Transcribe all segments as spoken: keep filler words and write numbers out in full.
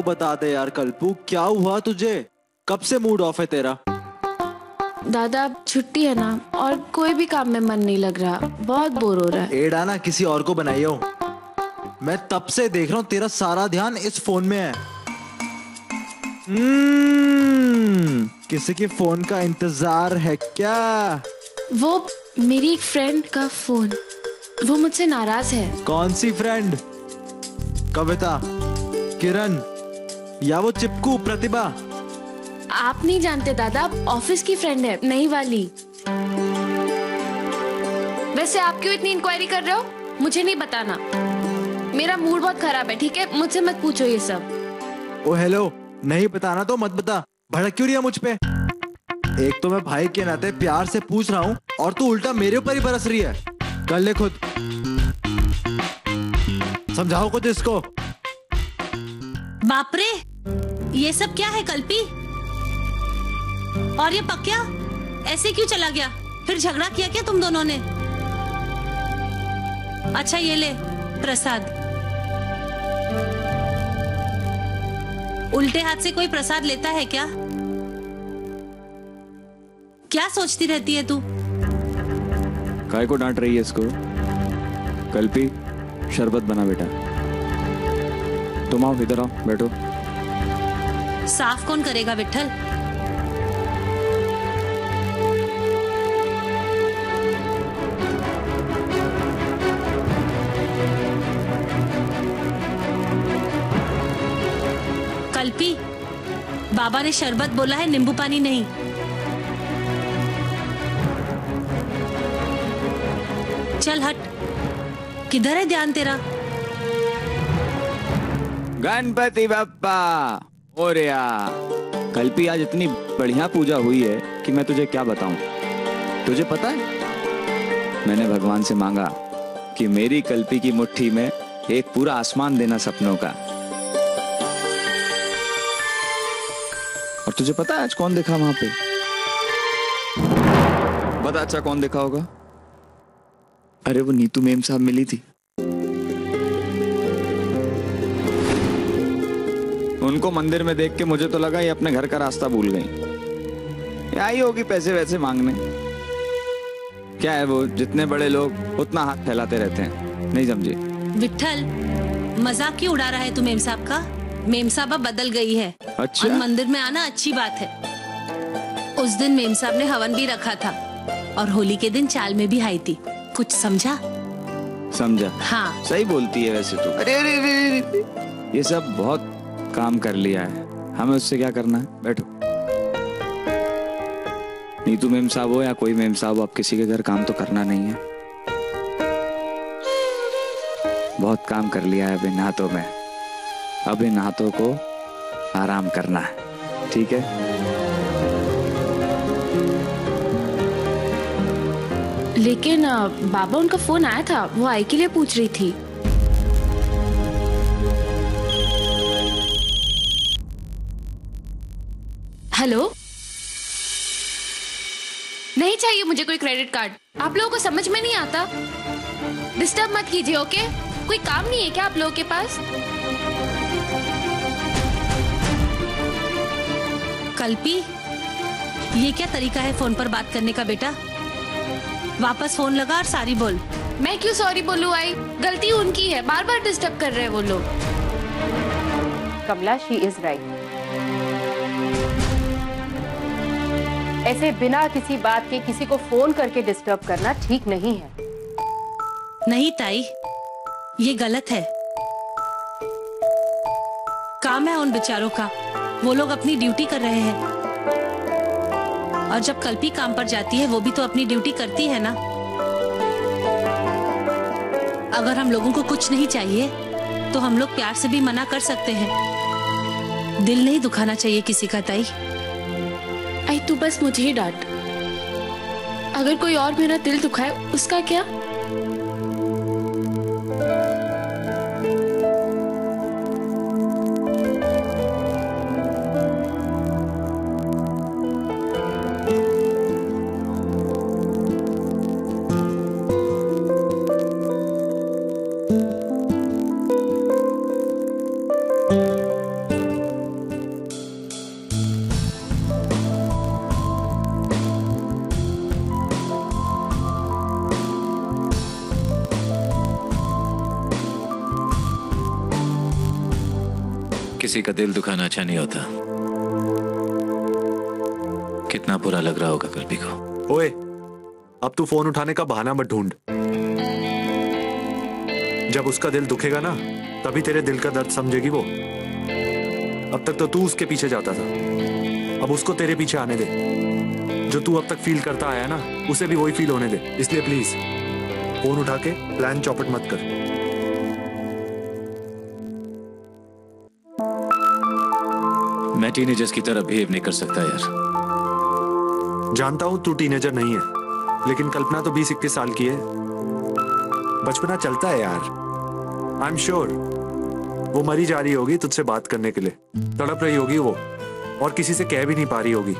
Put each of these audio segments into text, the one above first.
तो बता दे यार कल्पू, क्या हुआ तुझे? कब से मूड ऑफ है तेरा? दादा छुट्टी है ना और कोई भी काम में मन नहीं लग रहा, बहुत बोर हो रहा है। एड़ा ना किसी और को बनाई हो, मैं तब से देख रहा हूँ तेरा सारा ध्यान इस फोन में है। hmm, किसी के फोन का इंतजार है क्या? वो मेरी एक फ्रेंड का फोन, वो मुझसे नाराज है। कौन सी फ्रेंड? कविता, किरण या वो चिपकू प्रतिभा? आप नहीं जानते दादा, आप ऑफिस की फ्रेंड है, नहीं वाली। वैसे आप क्यों इतनी इंक्वायरी कर रहे हो? मुझे नहीं बताना, मेरा मूड बहुत खराब है, ठीक है? मुझसे मत पूछो ये सब। ओ हेलो, नहीं बताना तो मत बता, भड़क क्यों रही है मुझ पे? एक तो मैं भाई के नाते प्यार से पूछ रहा हूँ और तू उल्टा मेरे ऊपर ही बरस रही है। कर ले खुद, समझाओ कुछ इसको। बाप रे, ये सब क्या है कल्पी? और ये पक्या ऐसे क्यों चला गया? फिर झगड़ा किया क्या तुम दोनों ने? अच्छा ये ले प्रसाद। उल्टे हाथ से कोई प्रसाद लेता है क्या? क्या सोचती रहती है तू? काय को डांट रही है इसको? कल्पी शरबत बना बेटा, तुम आओ इधर आओ बैठो। साफ कौन करेगा विठल? कल्पी, बाबा ने शरबत बोला है, नींबू पानी नहीं। चल हट, किधर है ध्यान तेरा? गणपति बप्पा मोरया। कल्पी आज इतनी बढ़िया पूजा हुई है कि मैं तुझे क्या बताऊं। तुझे पता है मैंने भगवान से मांगा कि मेरी कल्पी की मुट्ठी में एक पूरा आसमान देना सपनों का, और तुझे पता है आज कौन दिखा वहां पे? बता अच्छा कौन दिखा होगा? अरे वो नीतू मेम साहब मिली थी, उनको मंदिर में देख के मुझे तो लगा ये अपने घर का रास्ता भूल गई, आई होगी पैसे वैसे मांगने। क्या है वो, जितने बड़े लोग उतना हाथ फैलाते रहते हैं, नहीं समझे? विठल मजाक क्यों उड़ा रहा है तू मेम साहब का? मेम साहब अब बदल गई है। अच्छा? और मंदिर में आना अच्छी बात है। उस दिन मेम साहब ने हवन भी रखा था और होली के दिन चाल में भी आई थी, कुछ समझा? समझा हाँ, सही बोलती है वैसे तो। अरे अरे अरे ये सब बहुत काम कर लिया है, हमें उससे क्या करना है? बैठो। नीतू मेम साहब हो या कोई मेम साहब हो, आप किसी के घर काम तो करना नहीं है। बहुत काम कर लिया है अब इन हाथों में, अब इन हाथों को आराम करना है, ठीक है? लेकिन बाबा, उनका फोन आया था, वो आई के लिए पूछ रही थी। हेलो, नहीं चाहिए मुझे कोई क्रेडिट कार्ड, आप लोगों को समझ में नहीं आता। डिस्टर्ब मत कीजिए, ओके? कोई काम नहीं है क्या आप लोगों के पास? कल्पी, ये क्या तरीका है फोन पर बात करने का बेटा? वापस फोन लगा और सॉरी बोल। मैं क्यों सॉरी बोलूं आई? गलती उनकी है, बार बार डिस्टर्ब कर रहे हैं वो लोग। कमला, शी इज राइट। ऐसे बिना किसी बात के किसी को फोन करके डिस्टर्ब करना ठीक नहीं है। नहीं ताई, ये गलत है। काम है उन बेचारों का, वो लोग अपनी ड्यूटी कर रहे हैं, और जब कल्पी काम पर जाती है वो भी तो अपनी ड्यूटी करती है ना। अगर हम लोगों को कुछ नहीं चाहिए तो हम लोग प्यार से भी मना कर सकते हैं, दिल नहीं दुखाना चाहिए किसी का। ताई, आई तू बस मुझे ही डांट, अगर कोई और मेरा दिल दुखाए उसका क्या? किसी का दिल दुखाना अच्छा नहीं होता। कितना बुरा लग रहा होगा कल्पी को। ओए, अब तू फोन उठाने का बहाना मत ढूंढ। जब उसका दिल दुखेगा ना तभी तेरे दिल का दर्द समझेगी वो। अब तक तो तू उसके पीछे जाता था, अब उसको तेरे पीछे आने दे। जो तू अब तक फील करता आया ना उसे भी वही फील होने दे। इसलिए प्लीज फोन उठा के प्लान चौपट मत कर। मैं टीनेजर्स की तरह बिहेव नहीं कर सकता यार। जानता हूं तू टीनेजर नहीं है, लेकिन कल्पना तो बीस इक्कीस साल की है। बचपना चलता है यार। आई एम श्योर वो मरी जा रही होगी तुझसे बात करने के लिए, तड़प रही होगी वो, और किसी से कह भी नहीं पा रही होगी।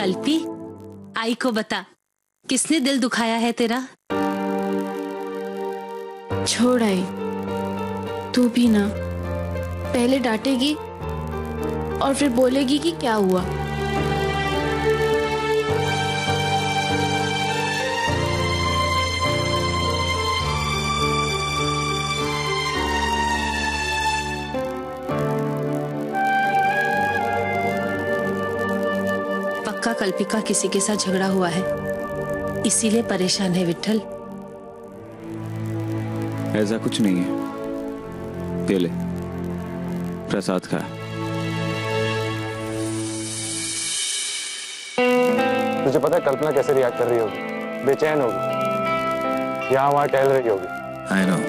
कल्पी, आई को बता किसने दिल दुखाया है तेरा। छोड़ आई, तू भी ना। पहले डांटेगी और फिर बोलेगी कि क्या हुआ। पक्का कल्पी का किसी के साथ झगड़ा हुआ है, इसीलिए परेशान है। विट्ठल, ऐसा कुछ नहीं है। दे ले, प्रसाद खा। तुझे पता है कल्पना कैसे रिएक्ट कर रही होगी? बेचैन होगी, यहाँ वहाँ टहल रही होगी। I know.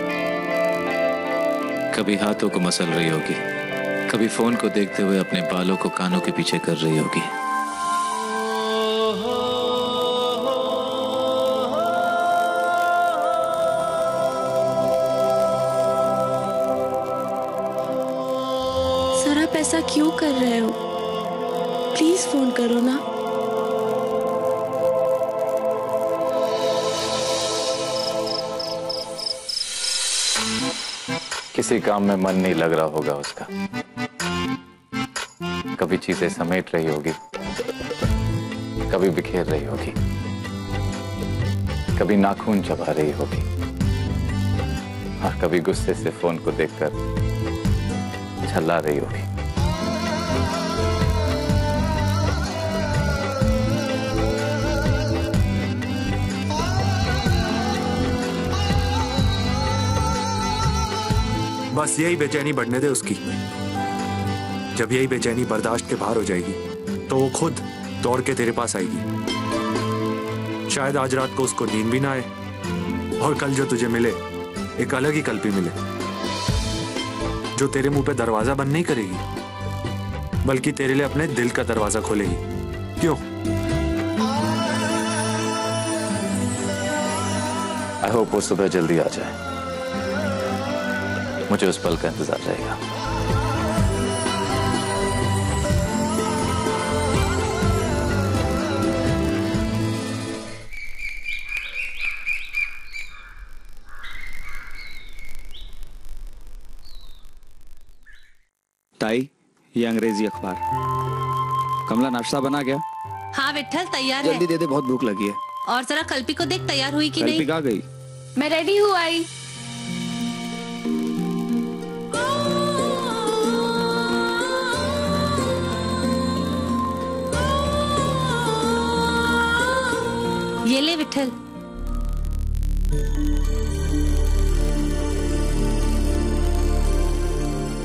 कभी हाथों को मसल रही होगी, कभी फोन को देखते हुए अपने बालों को कानों के पीछे कर रही होगी। सर, आप ऐसा क्यों कर रहे हो? प्लीज फोन करो ना। किसी काम में मन नहीं लग रहा होगा उसका। कभी चीजें समेट रही होगी, कभी बिखेर रही होगी, कभी नाखून चबा रही होगी, और कभी गुस्से से फोन को देखकर छल्ला रही होगी। बस यही बेचैनी बढ़ने दे उसकी। जब यही बेचैनी बर्दाश्त के बाहर हो जाएगी तो वो खुद दौड़ के तेरे पास आएगी। शायद आज रात को उसको नींद भी ना आए, और कल जो तुझे मिले एक अलग ही कल्पी मिले, जो तेरे मुंह पे दरवाजा बंद नहीं करेगी बल्कि तेरे लिए अपने दिल का दरवाजा खोलेगी। क्यों? आई होप वो सुबह जल्दी आ जाए। मुझे उस पल का इंतजार रहेगा। ताई, ये अंग्रेजी अखबार। कमला, नाश्ता बना गया? हाँ विट्ठल, तैयार है। जल्दी दे दे, बहुत भूख लगी है। और जरा कल्पी को देख, तैयार हुई कि नहीं। कल्पी कहाँ गई? मैं रेडी हूँ आई। ये ले विट्ठल।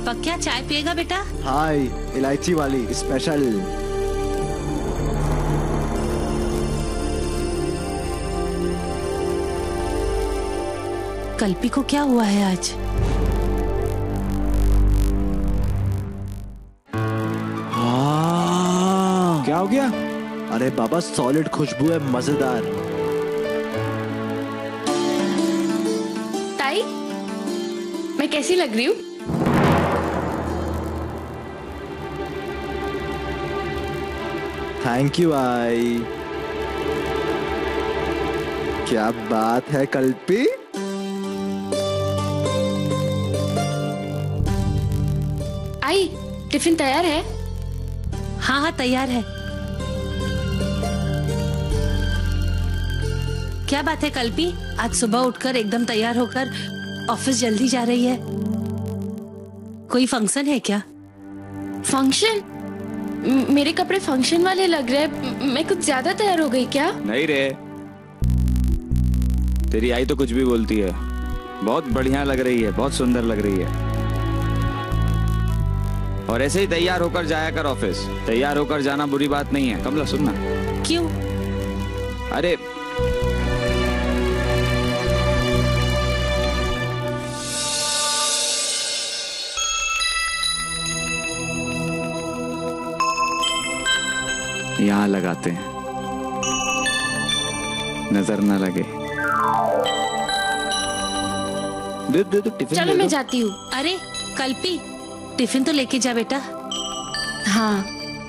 पक्का चाय पिएगा बेटा? हाँ, इलायची वाली स्पेशल। कल्पी को क्या हुआ है आज? हाँ, क्या हो गया? अरे बाबा, सॉलिड खुशबू है, मजेदार। ताई, मैं कैसी लग रही हूँ? थैंक यू आई। क्या बात है कल्पी, टिफिन तैयार है? हाँ हाँ तैयार है। क्या बात है कल्पी, आज सुबह उठकर एकदम तैयार होकर ऑफिस जल्दी जा रही है? कोई फंक्शन है क्या? फंक्शन? मेरे कपड़े फंक्शन वाले लग रहे हैं, मैं कुछ ज्यादा तैयार हो गई क्या? नहीं रे, तेरी आई तो कुछ भी बोलती है। बहुत बढ़िया लग रही है, बहुत सुंदर लग रही है। और ऐसे ही तैयार होकर जाया कर ऑफिस। तैयार होकर जाना बुरी बात नहीं है। कमला सुनना। क्यों? अरे यहाँ लगाते हैं, नजर ना लगे। दे दे तो टिफिन। चलो मैं जाती हूँ। अरे कल्पी, टिफिन तो लेके जा बेटा। हाँ,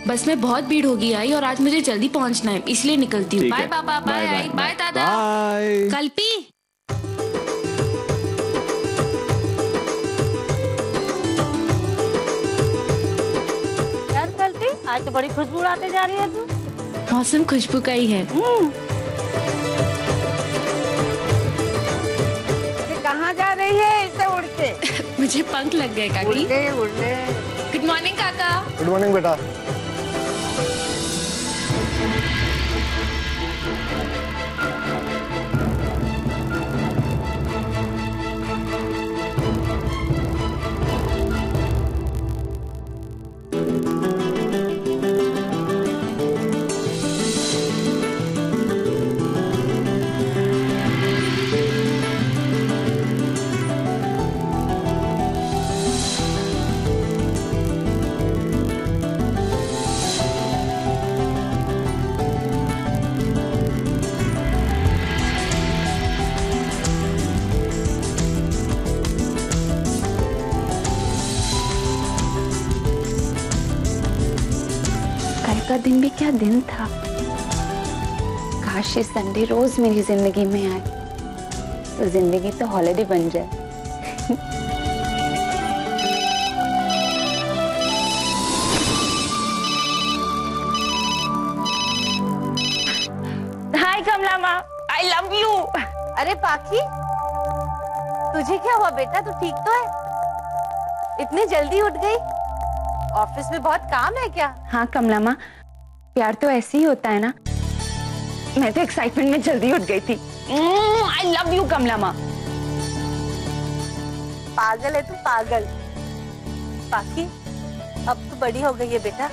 बस में बहुत भीड़ होगी आई, और आज मुझे जल्दी पहुँचना है इसलिए निकलती हूँ। बाय पापा, बाय आई, बाय दादा, बाय कल्पी। आज तो बड़ी खुशबू आते जा रही है तू। मौसम खुशबू का ही है। कहाँ जा रही है इसे उड़ के? मुझे पंख लग गए काकी। उड़ गए, उड़ गए। गुड मॉर्निंग काका। गुड मॉर्निंग बेटा। दिन भी क्या दिन था। काश ये संडे रोज मेरी जिंदगी में आए तो जिंदगी तो हॉलिडे बन जाए। हाय कमला माँ, आई लव यू। अरे पाखी, तुझे क्या हुआ बेटा? तू ठीक तो है? इतनी जल्दी उठ गई? ऑफिस में बहुत काम है क्या? हाँ कमला माँ, प्यार तो ऐसे ही होता है ना। मैं तो एक्साइटमेंट में जल्दी उठ गई थी। आई लव यू कमला माँ। पागल है तू, पागल। बाकी अब तो बड़ी हो गई है बेटा।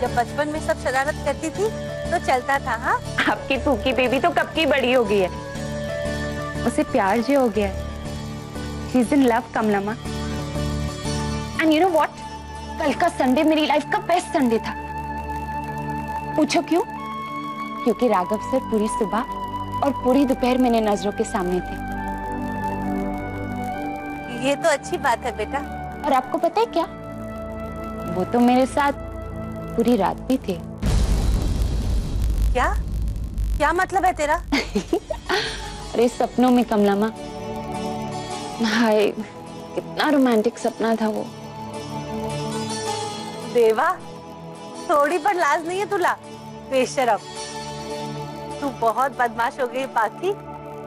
जब बचपन में सब शरारत करती थी तो चलता था। हाँ, आपकी फूकी बेबी तो कब की बड़ी हो गई है, उसे प्यार जो हो गया है। शी इज इन लव कमला माँ। एंड यू नो व्हाट, कल का संडे मेरी लाइफ का बेस्ट संडे था। पूछो क्यों? क्योंकि राघव सर पूरी सुबह और पूरी दोपहर मेरे नजरों के सामने थे। ये तो अच्छी बात है बेटा। और आपको पता है क्या, वो तो मेरे साथ पूरी रात भी थे। क्या क्या मतलब है तेरा? अरे सपनों में कमला माँ। हाय कितना रोमांटिक सपना था वो। देवा, थोड़ी पर लाज नहीं है तुला, बेशरम। तू बहुत बदमाश हो गई पाखी।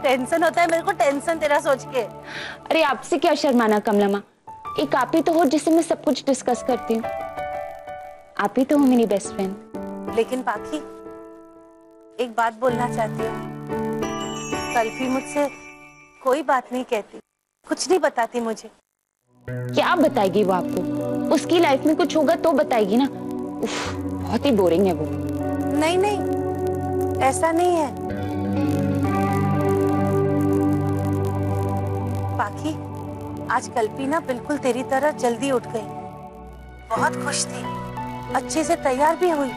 टेंशन होता है मेरे को, टेंशन तेरा सोच के। अरे आपसे क्या शर्माना कमला माँ, एक आप ही तो हो जिससे मैं सब कुछ डिस्कस करती हूँ। आप ही तो हो मेरी बेस्ट फ्रेंड। लेकिन पाखी एक बात बोलना चाहती हूँ। कल्पी मुझसे कोई बात नहीं कहती, कुछ नहीं बताती मुझे। क्या बताएगी वो आपको? उसकी लाइफ में कुछ होगा तो बताएगी ना। उफ, बहुत ही बोरिंग है वो। नहीं नहीं, ऐसा नहीं है। बाकी आज कल्पी ना बिल्कुल तेरी तरह जल्दी उठ गई। बहुत खुश थी, अच्छे से तैयार भी हुई।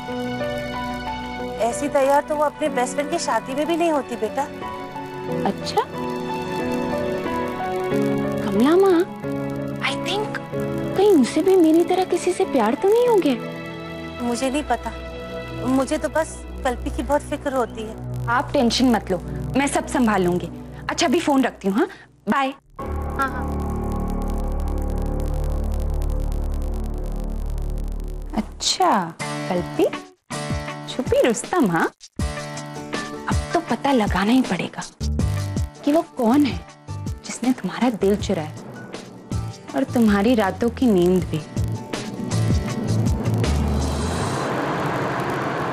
ऐसी तैयार तो वो अपने बेस्ट फ्रेंड की शादी में भी नहीं होती बेटा। अच्छा कमला माँ, आई थिंक कहीं उनसे भी मेरी तरह किसी से प्यार तो नहीं हो गया? मुझे नहीं पता, मुझे तो बस कल्पी की बहुत फिक्र होती है। आप टेंशन मत लो, मैं सब संभाल लूंगी। अच्छा अभी फोन रखती हूँ। हाँ बाय। हाँ हाँ। अच्छा कल्पी छुपी रुस्तम। हाँ अब तो पता लगाना ही पड़ेगा कि वो कौन है जिसने तुम्हारा दिल चुराया और तुम्हारी रातों की नींद भी।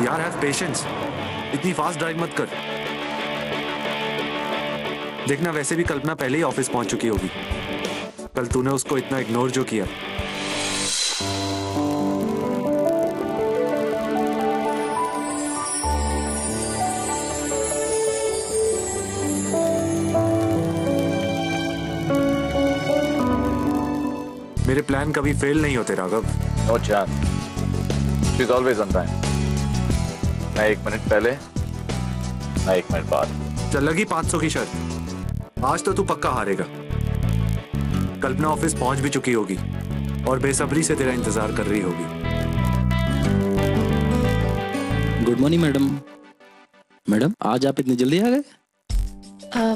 यार हैव पेशेंस, इतनी फास्ट ड्राइव मत कर। देखना वैसे भी कल्पना पहले ही ऑफिस पहुंच चुकी होगी। कल तूने उसको इतना इग्नोर जो किया। मेरे प्लान कभी फेल नहीं होते Raghav. No chance, she is always on time. ना एक मिनट पहले ना एक मिनट बाद। चल लगी पाँच सौ की शर्त। आज तो तू पक्का हारेगा। कल्पना ऑफिस पहुंच भी चुकी होगी और बेसब्री से तेरा इंतजार कर रही होगी। Good morning madam. मैडम आज आप इतनी जल्दी आ गए?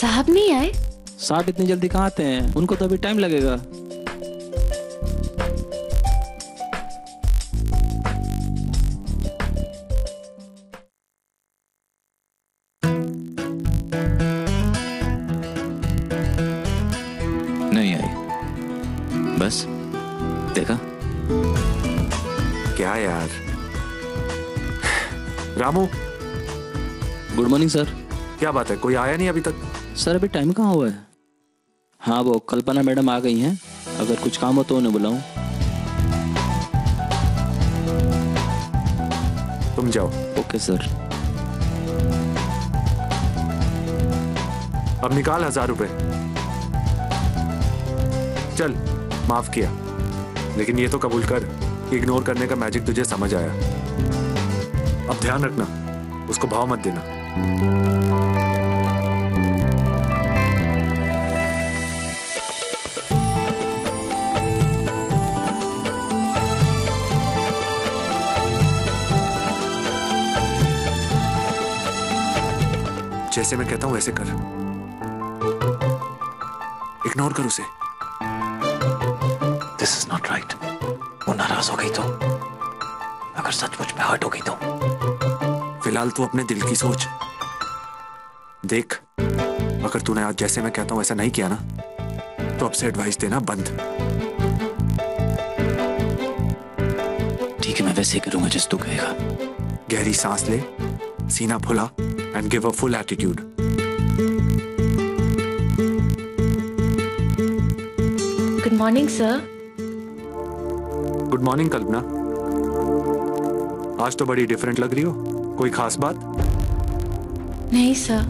साहब नहीं आए? साहब इतनी जल्दी कहाँ आते हैं, उनको तो अभी टाइम लगेगा। नहीं आई बस देखा। क्या यार रामू। Good morning sir. क्या बात है कोई आया नहीं अभी तक? सर अभी टाइम कहाँ हुआ है। हाँ वो कल्पना मैडम आ गई हैं, अगर कुछ काम हो तो उन्हें बुलाऊं। तुम जाओ। Okay sir. अब निकाल हजार रुपए। चल माफ किया, लेकिन ये तो कबूल कर इग्नोर करने का मैजिक तुझे समझ आया। अब ध्यान रखना, उसको भाव मत देना। जैसे मैं कहता हूं वैसे कर, इग्नोर कर उसे। This is not right. वो नाराज हो गई तो, अगर सचमुच में हर्ट हो गई तो। फिलहाल तू अपने दिल की सोच। देख अगर तूने आज जैसे मैं कहता हूं वैसा नहीं किया ना, तो अब से एडवाइस देना बंद। ठीक है मैं वैसे ही करूंगा जिस तू कहेगा। गहरी सांस ले, सीना फुला and give a full attitude. Good morning, sir. Good morning, कल्पना। आज तो बड़ी different लग रही हो, कोई खास बात? नहीं sir.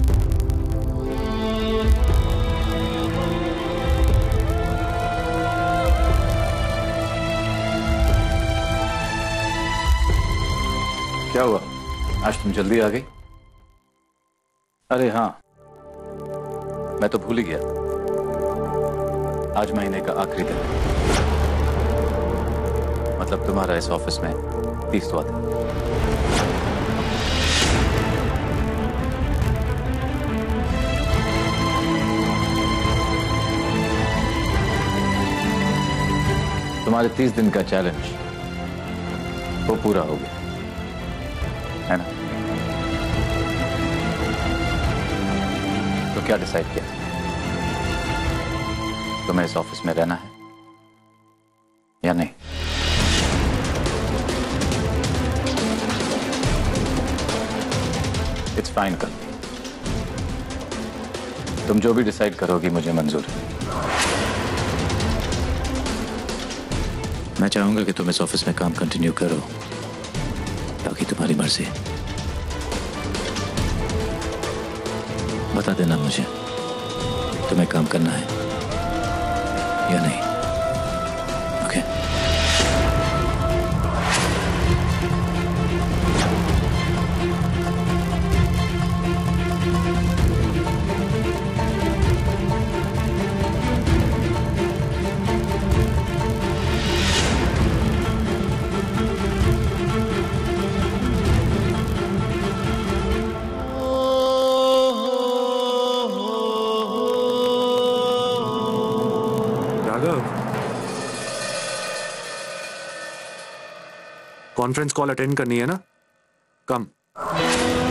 क्या हुआ आज तुम जल्दी आ गई? अरे हाँ मैं तो भूल ही गया, आज महीने का आखिरी दिन, मतलब तुम्हारा इस ऑफिस में तीसवां दिन। तुम्हारे तीस दिन का चैलेंज वो पूरा हो गया है ना? क्या डिसाइड किया? तुम्हें इस ऑफिस में रहना है या नहीं? इट्स फाइन कल्पी, तुम जो भी डिसाइड करोगी मुझे मंजूर है। मैं चाहूंगा कि तुम इस ऑफिस में काम कंटिन्यू करो, बाकी तुम्हारी मर्जी है। बता देना मुझे तुम्हें काम करना है या नहीं। ओके कॉन्फ्रेंस कॉल अटेंड करनी है ना, कम।